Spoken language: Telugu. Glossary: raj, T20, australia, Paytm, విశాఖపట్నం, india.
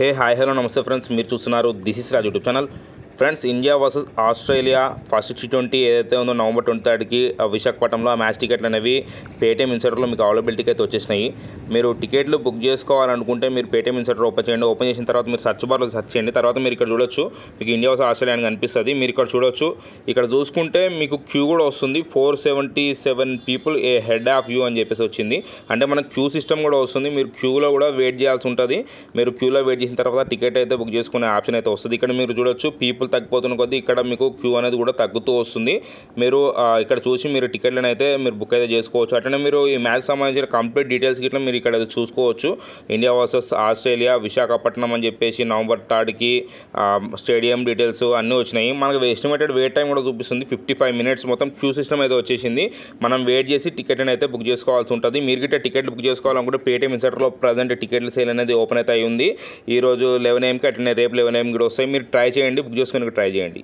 हाय हेलो नमस्ते फ्रेंड्स మీరు చూస్తున్నారు this is Raj YouTube channel friends India versus Australia first T20 ఏదైతే ఉందో నవంబర్ 23 కి విశాఖపట్నంలో మ్యాచ్ టికెట్లు అనేవి Paytm ఇన్సైడర్ లో మీకు అవైలబిలిటీకి అయితే వచ్చేసాయి మీరు టికెట్లు బుక్ చేసుకోవాలనుకుంటే మీరు Paytm ఇన్సైడర్ ఓపెన్ చేసిన తర్వాత మీరు సెర్చ్ బార్ లో సెర్చ్ చేయండి తర్వాత మీరు ఇక్కడ చూడొచ్చు మీకు ఇండియా వర్సెస్ ఆస్ట్రేలియా అని కనిపిస్తది మీరు ఇక్కడ చూడొచ్చు ఇక్కడ చూసుకుంటే మీకు క్యూ కూడా వస్తుంది 477 people a head of you అని చెప్పేసి వచ్చింది అంటే మనకు క్యూ సిస్టం కూడా వస్తుంది మీరు క్యూ లో కూడా వెయిట్ చేయాల్సి ఉంటది మీరు క్యూ లో వెయిట్ చేసిన తర్వాత టికెట్ అయితే బుక్ చేసుకునే ఆప్షన్ అయితే వస్తుంది ఇక్కడ మీరు చూడొచ్చు people తగ్గిపోతున్న కొద్ది ఇక్కడ మీకు క్యూ అనేది కూడా తగ్గుతూ వస్తుంది మీరు ఇక్కడ చూసి మీరు టికెట్లను అయితే మీరు బుక్ అయితే చేసుకోవచ్చు అట్లనే మీరు ఈ మ్యాచ్ సంబంధించిన కంప్లీట్ డీటెయిల్స్ గిట్లా మీరు ఇక్కడ చూసుకోవచ్చు ఇండియా వర్సెస్ ఆస్ట్రేలియా విశాఖపట్నం అని చెప్పేసి నవంబర్ 3 కి స్టేడియం డీటెయిల్స్ అన్నీ వచ్చినాయి మనకు ఎస్టిమేటెడ్ వెయిట్ టైం కూడా చూపిస్తుంది 55 నిమిషాలు మొత్తం క్యూ సిస్టం అయితే వచ్చేసింది మనం వెయిట్ చేసి టికెట్లను అయితే బుక్ చేసుకోవాల్సి ఉంటుంది మీరు గిట్ట టికెట్లు బుక్ చేసుకోవాలనుకుంటే Paytm ఇన్సైడర్ లో ప్రెజెంట్ టికెట్ల సేల్ అనేది ఓపెన్ అయితే ఉంది ఈ రోజు 11 AM కి అట్లనే రేపు 11 AM కి వస్తాయి మీరు ట్రై చేయండి బుక్ చేసుకుని ట్రై చేయండి